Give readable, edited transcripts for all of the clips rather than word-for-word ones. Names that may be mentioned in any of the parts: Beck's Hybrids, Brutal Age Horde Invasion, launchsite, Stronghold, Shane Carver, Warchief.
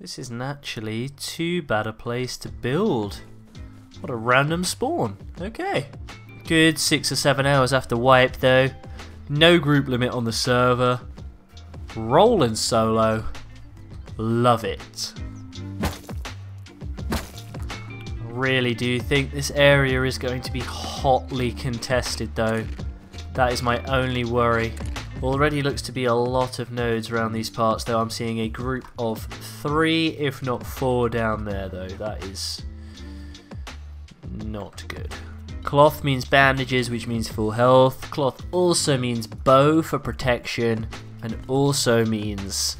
This isn't actually too bad a place to build. What a random spawn. Okay. Good 6 or 7 hours after wipe though. No group limit on the server. Rolling solo. Love it. Really do think this area is going to be hotly contested though. That is my only worry. Already looks to be a lot of nodes around these parts though. I'm seeing a group of 3 if not 4 down there though. That is not good. Cloth means bandages, which means full health. Cloth also means bow for protection and also means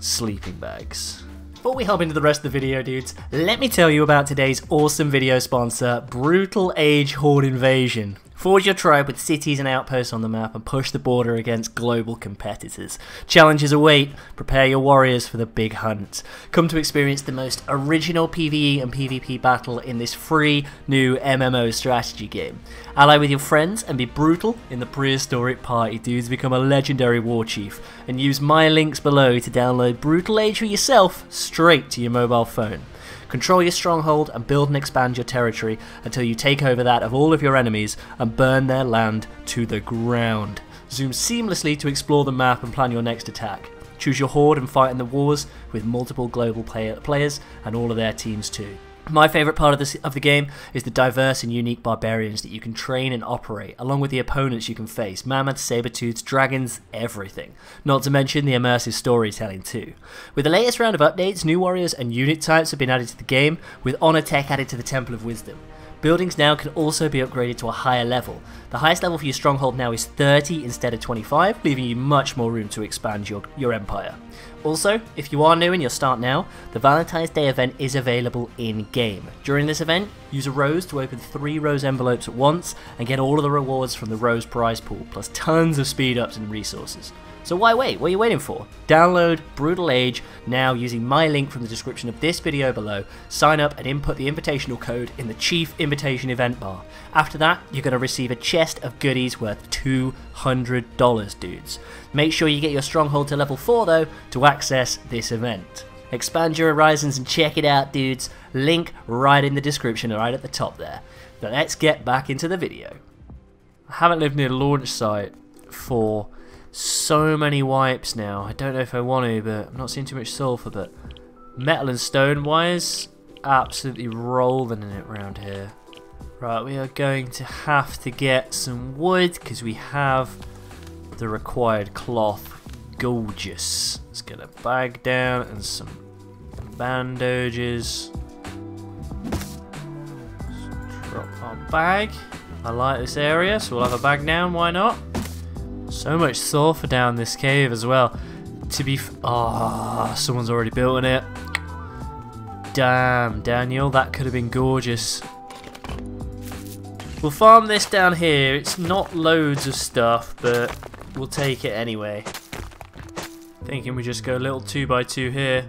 sleeping bags. Before we hop into the rest of the video, dudes, let me tell you about today's awesome video sponsor, Brutal Age Horde Invasion. Forge your tribe with cities and outposts on the map and push the border against global competitors. Challenges await. Prepare your warriors for the big hunt. Come to experience the most original PvE and PvP battle in this free new MMO strategy game. Ally with your friends and be brutal in the prehistoric party, dudes. Become a legendary war chief and use my links below to download Brutal Age for yourself straight to your mobile phone. Control your stronghold and build and expand your territory until you take over that of all of your enemies and burn their land to the ground. Zoom seamlessly to explore the map and plan your next attack. Choose your horde and fight in the wars with multiple global players and all of their teams too. My favourite part of the game is the diverse and unique barbarians that you can train and operate, along with the opponents you can face, mammoths, saber-tooths, dragons, everything. Not to mention the immersive storytelling too. With the latest round of updates, new warriors and unit types have been added to the game, with honor tech added to the Temple of Wisdom. Buildings now can also be upgraded to a higher level. The highest level for your stronghold now is 30 instead of 25, leaving you much more room to expand your empire. Also, if you are new and you'll start now, the Valentine's Day event is available in-game. During this event, use a rose to open 3 rose envelopes at once and get all of the rewards from the rose prize pool, plus tons of speed ups and resources. So why wait? What are you waiting for? Download Brutal Age now using my link from the description of this video below, sign up and input the invitational code in the Chief Invitation event bar. After that, you're going to receive a chest of goodies worth $200, dudes. Make sure you get your stronghold to level 4 though to access this event. Expand your horizons and check it out, dudes. Link right in the description, right at the top there. Now let's get back into the video. I haven't lived near a launch site for so many wipes now. I don't know if I want to, but I'm not seeing too much sulfur, but metal and stone wires absolutely rolling in it around here. Right, we are going to have to get some wood because we have the required cloth. Gorgeous. Let's get a bag down and some bandages. Let's drop our bag. I like this area, so we'll have a bag down, why not? So much sulfur down this cave as well. Someone's already built in it. Damn, Daniel, that could have been gorgeous. We'll farm this down here. It's not loads of stuff, but we'll take it anyway. Thinking we just go a little 2x2 here.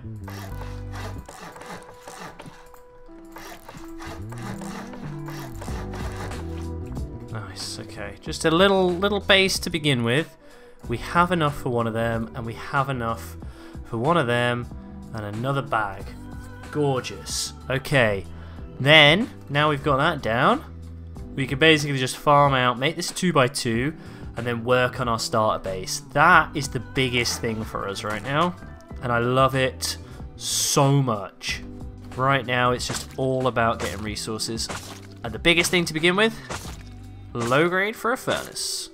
Nice, okay. Just a little base to begin with. We have enough for one of them, and we have enough for one of them, and another bag. Gorgeous. Okay. Then, now we've got that down, we can basically just farm out, make this 2x2, and then work on our starter base. That is the biggest thing for us right now, and I love it so much. Right now, it's just all about getting resources. And the biggest thing to begin with, low grade for a furnace.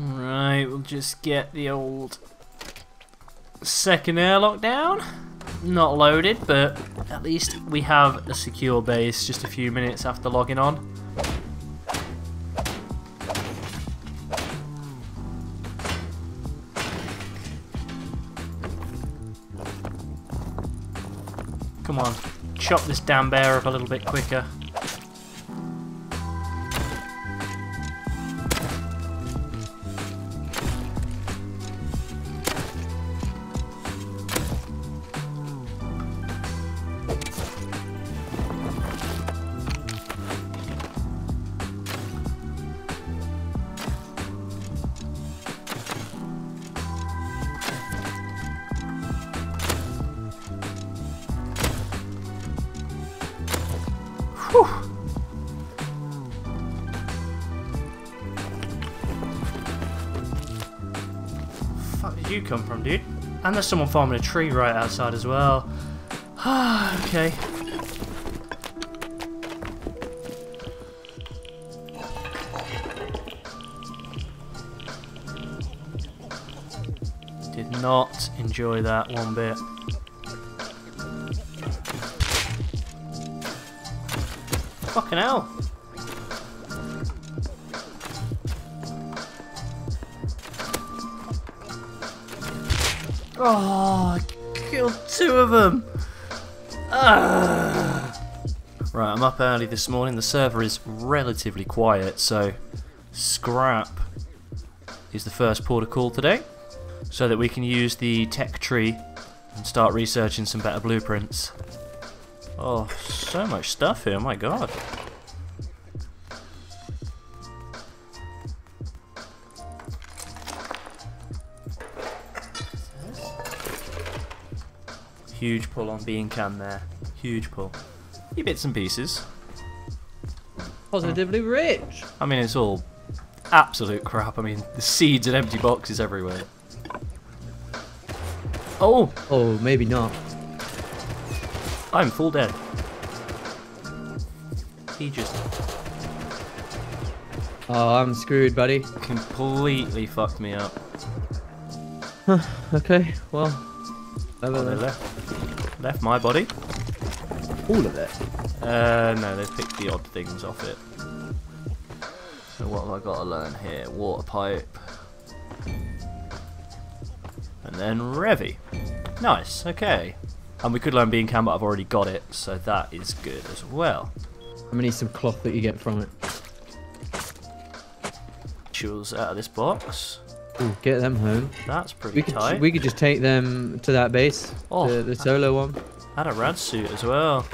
Alright, we'll just get the old second airlock down. Not loaded, but at least we have a secure base just a few minutes after logging on. Come on, chop this damn bear up a little bit quicker. you come from, dude? And there's someone farming a tree right outside as well. Okay. Did not enjoy that one bit. Fucking hell. Oh, I killed two of them. Right, I'm up early this morning. The server is relatively quiet, so scrap is the first port of call today, so that we can use the tech tree and start researching some better blueprints. Oh, so much stuff here, my god. Huge pull on bean can there. Huge pull. You bits and pieces. Positively rich. I mean, it's all absolute crap. I mean, the seeds and empty boxes everywhere. Oh! Oh, maybe not. I'm full dead. He just... Oh, I'm screwed, buddy. Completely fucked me up. Okay, well... Oh, they left my body. All of it? No, they picked the odd things off it. So what have I got to learn here? Water pipe. And then Revy. Nice, okay. And we could learn bean can, but I've already got it, so that is good as well. I'm gonna need some cloth that you get from it. Tools out of this box. Ooh, get them home. That's pretty tight. We could just take them to that base. Oh, the solo one. And a rad suit as well.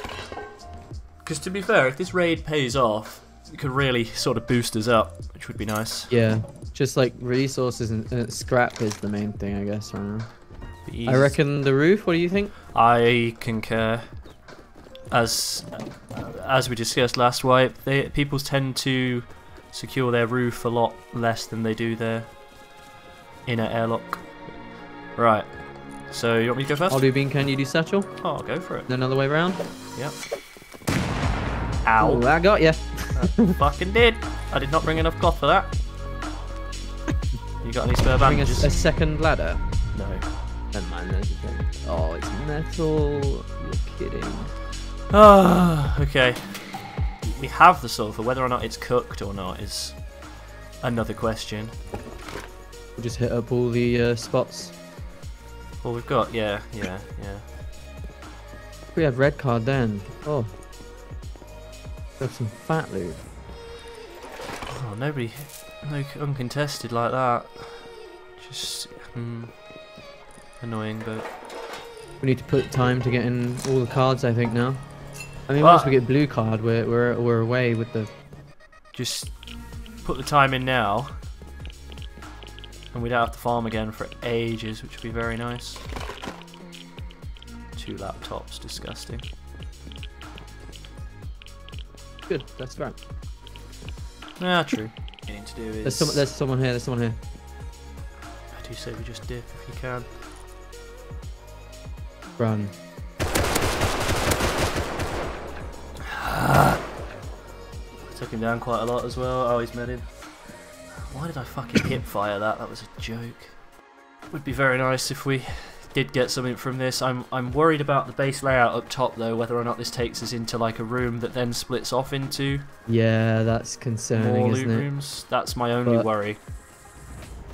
Because to be fair, if this raid pays off, it could really sort of boost us up, which would be nice. Yeah, just like resources and scrap is the main thing, I guess, right now. I reckon the roof, what do you think? I concur. As we discussed last wipe, people tend to secure their roof a lot less than they do their inner airlock. Right, so you want me to go first? I'll do bean can, you do satchel. Oh, I'll go for it. Then another way around. Yep. Ow. Ooh, I got you. I fucking did. I did not bring enough cloth for that. You got any spare bandages? A second ladder? No. Never mind, there's a thing. Oh, it's metal. You're kidding. Ah, okay. We have the sulfur. Whether or not it's cooked or not is another question. We'll just hit up all the spots. All we've got, yeah. We have red card then. Oh. Got some fat loot. Oh, nobody, no uncontested like that. Just annoying, but we need to put time to getting all the cards, I think now. I mean, once we get blue card, we're away with the. Just put the time in now. And we don't have to farm again for ages, which would be very nice. Two laptops, disgusting. Good, that's right. Ah, true. What you need to do is... There's someone here. I do say we just dip if you can. Run. I took him down quite a lot as well. Oh, he's medded. Why did I fucking hip fire that? That was a joke. It would be very nice if we did get something from this. I'm worried about the base layout up top though, whether or not this takes us into like a room that then splits off into. Yeah, that's concerning. More loot rooms. That's my only worry.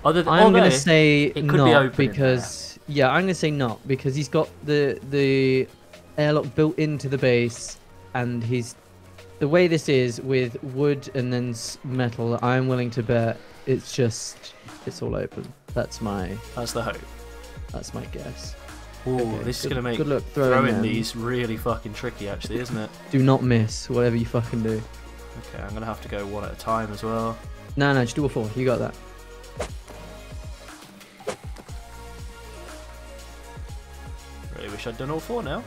Other than I'm gonna say it could be open because yeah, I'm gonna say not because he's got the airlock built into the base, and he's the way this is with wood and then metal. I'm willing to bet. It's just, it's all open. That's the hope. That's my guess. Ooh, okay. This is going to make throwing these really fucking tricky actually, isn't it? Do not miss, whatever you fucking do. Okay, I'm going to have to go one at a time as well. No, just do all four. You got that. Really wish I'd done all four now.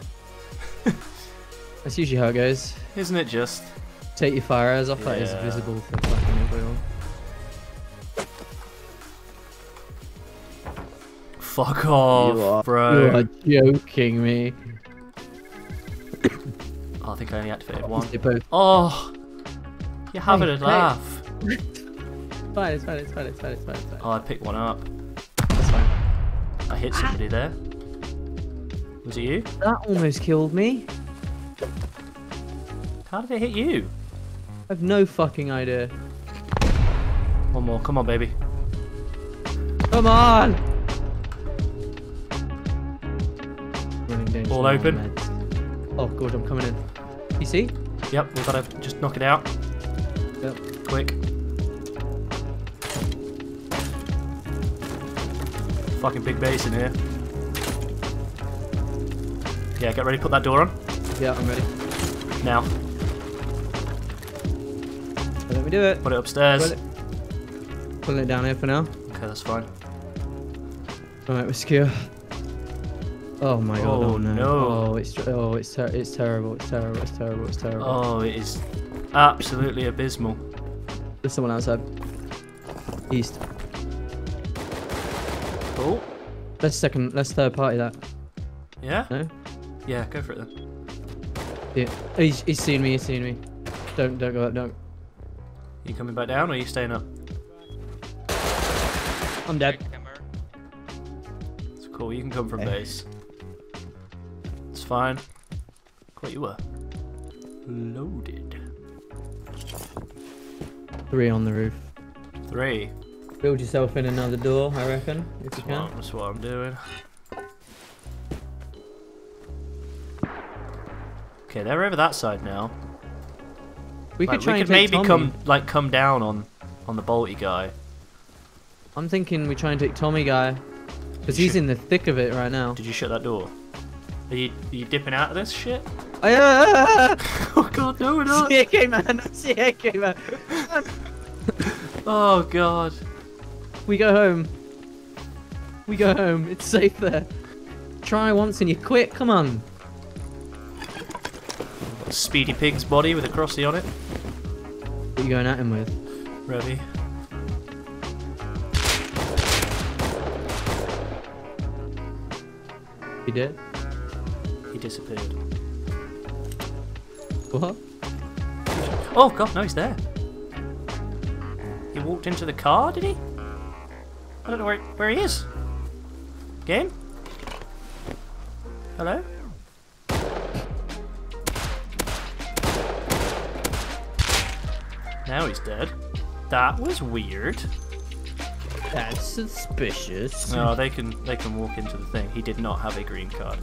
That's usually how it goes. Isn't it just? Take your fire arrows off, yeah. That is visible for fucking everyone. fuck off, bro. You are joking me. Oh, I think I only activated one. Oh, you having a laugh. Fine, it's fine, it's fine, it's fine, it's fine, it's fine. Oh, I picked one up. That's fine. I hit somebody there. Was it you? That almost killed me. How did it hit you? I have no fucking idea. One more, come on, baby. Come on! All open. Man. Oh god, I'm coming in. You see? Yep, we've got to just knock it out. Yep. Quick. Fucking big base in here. Yeah, get ready, put that door on. Yeah, I'm ready. Now. Let me do it. Put it upstairs. Pulling it down here for now. Okay, that's fine. Alright, we're secure. Oh my god! Oh no! Oh, it's terrible! It's terrible! It's terrible! It's terrible! Oh, it is absolutely abysmal. There's someone outside. East. Oh. Let's second. Let's third party that. Yeah. No. Yeah, go for it then. Yeah. He's seen me. He's seen me. Don't go up. Don't. You coming back down or are you staying up? I'm dead. It's cool, you can come from base. It's fine. Look what you were. Loaded. 3 on the roof. 3? Build yourself in another door, I reckon, if you can. That's what I'm doing. Okay, they're over that side now. We could try and take Tommy. Maybe come down on the bolty guy. I'm thinking we try and take Tommy guy, because he's in the thick of it right now. Did you shut that door? Are you dipping out of this shit? Oh god, no we're not! CAK man, CAK man! Oh god. We go home. We go home, it's safe there. Try once and you quit, come on. Speedy Pig's body with a crossy on it. What are you going at him with? Revy. He did? He disappeared. What? Oh god, no, he's there. He walked into the car, did he? I don't know where he is. Game? Hello? Now he's dead. That was weird. That's suspicious. Oh, they can walk into the thing. He did not have a green card.